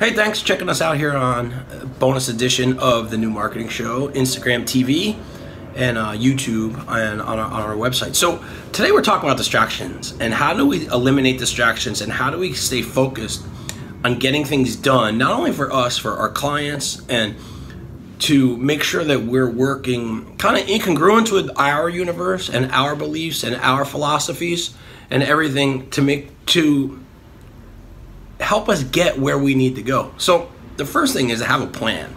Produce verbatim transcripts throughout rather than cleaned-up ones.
Hey, thanks for checking us out here on a bonus edition of the New Marketing Show, Instagram T V, and uh, YouTube, and on our, on our website. So today we're talking about distractions and how do we eliminate distractions and how do we stay focused on getting things done, not only for us, for our clients, and to make sure that we're working kind of incongruent with our universe and our beliefs and our philosophies and everything to make to help us get where we need to go. So the first thing is to have a plan.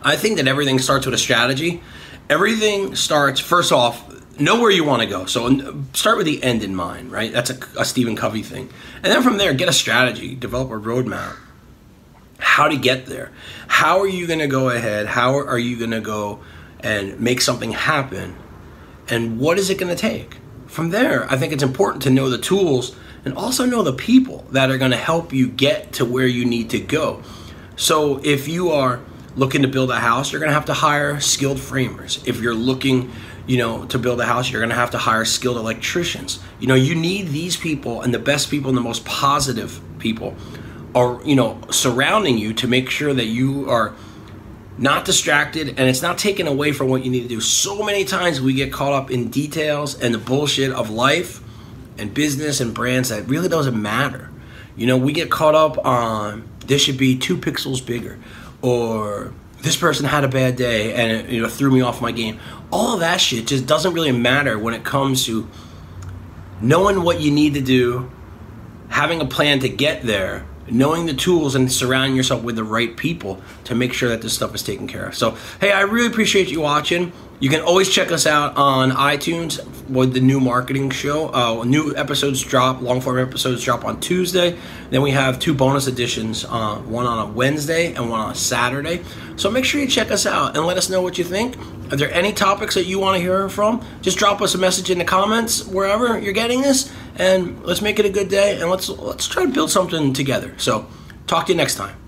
I think that everything starts with a strategy. Everything starts, first off, know where you want to go. So start with the end in mind, right? That's a, a Stephen Covey thing. And then from there, get a strategy, develop a roadmap, how to get there. How are you going to go ahead? How are you going to go and make something happen? And what is it going to take? From there, I think it's important to know the tools and also know the people that are going to help you get to where you need to go. So if you are looking to build a house, you're going to have to hire skilled framers. If you're looking, you know, to build a house, you're going to have to hire skilled electricians. You know, you need these people and the best people and the most positive people are, you know, surrounding you to make sure that you are not distracted and it's not taken away from what you need to do. So many times we get caught up in details and the bullshit of life and business and brands that really doesn't matter. You know, we get caught up on this should be two pixels bigger, or this person had a bad day and it, you know, threw me off my game. All of that shit just doesn't really matter when it comes to knowing what you need to do, having a plan to get there, knowing the tools, and surrounding yourself with the right people to make sure that this stuff is taken care of. So, hey, I really appreciate you watching. You can always check us out on iTunes with the New Marketing Show. Uh, new episodes drop, long-form episodes drop on Tuesday. Then we have two bonus editions, uh, one on a Wednesday and one on a Saturday. So make sure you check us out and let us know what you think. Are there any topics that you want to hear from? Just drop us a message in the comments wherever you're getting this, and let's make it a good day, and let's, let's try to build something together. So talk to you next time.